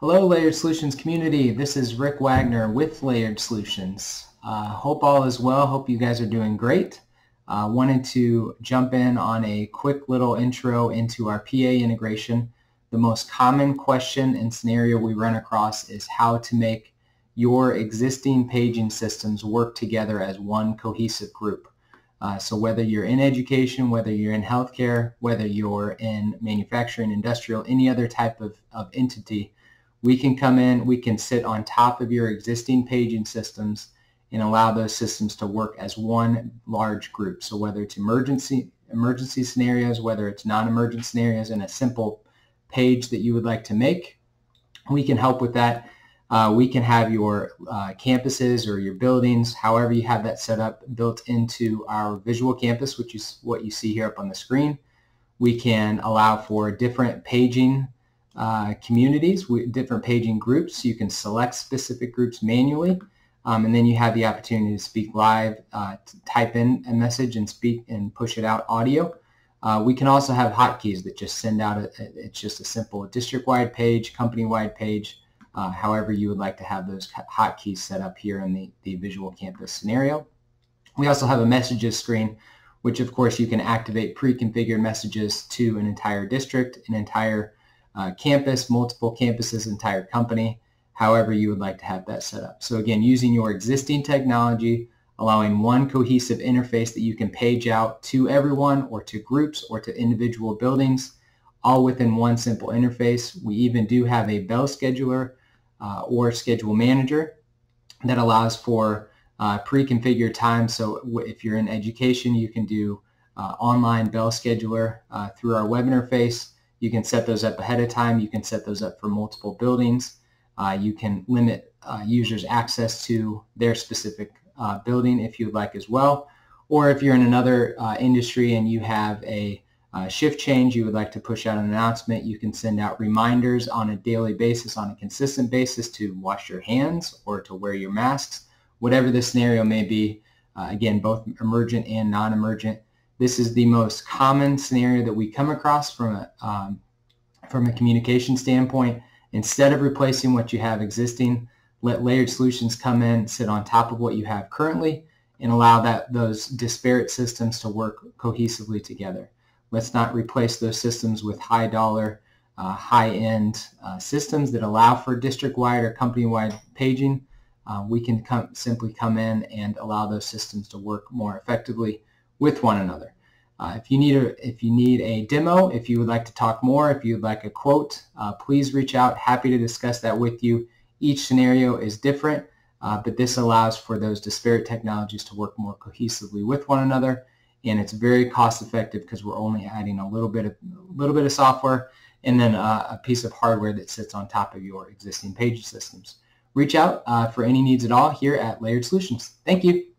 Hello Layered Solutions community, this is Rick Wagner with Layered Solutions. Hope all is well, hope you guys are doing great. Wanted to jump in on a quick little intro into our PA integration. The most common question and scenario we run across is how to make your existing paging systems work together as one cohesive group. So whether you're in education, whether you're in healthcare, whether you're in manufacturing, industrial, any other type of entity, we can come in, we can sit on top of your existing paging systems and allow those systems to work as one large group. So whether it's emergency scenarios, whether it's non-emergent scenarios and a simple page that you would like to make, we can help with that. We can have your campuses or your buildings, however you have that set up, built into our visual campus, which is what you see here up on the screen. We can allow for different paging communities with different paging groups, so you can select specific groups manually, and then you have the opportunity to speak live, type in a message and speak and push it out audio. We can also have hotkeys that just send out, it's just a simple district-wide page, company-wide page, however you would like to have those hotkeys set up here in the visual campus scenario. We also have a messages screen, which of course you can activate pre-configured messages to an entire district, an entire campus, multiple campuses, entire company, however you would like to have that set up. So again, using your existing technology, allowing one cohesive interface that you can page out to everyone or to groups or to individual buildings, all within one simple interface. We even do have a bell scheduler or schedule manager that allows for pre-configured time. So if you're in education, you can do online bell scheduler through our web interface. You can set those up ahead of time. You can set those up for multiple buildings. You can limit users' access to their specific building if you'd like as well. Or if you're in another industry and you have a shift change, you would like to push out an announcement, you can send out reminders on a daily basis, on a consistent basis, to wash your hands or to wear your masks, whatever the scenario may be. Again, both emergent and non-emergent. This is the most common scenario that we come across from a communication standpoint. Instead of replacing what you have existing, let Layered Solutions come in, sit on top of what you have currently, and allow those disparate systems to work cohesively together. Let's not replace those systems with high-dollar, high-end systems that allow for district-wide or company-wide paging. We can simply come in and allow those systems to work more effectively with one another. If you need a demo, if you would like to talk more, if you'd like a quote, please reach out. Happy to discuss that with you. Each scenario is different, but this allows for those disparate technologies to work more cohesively with one another, and it's very cost effective because we're only adding a little bit of software and then a piece of hardware that sits on top of your existing paging systems. Reach out for any needs at all here at Layered Solutions. Thank you.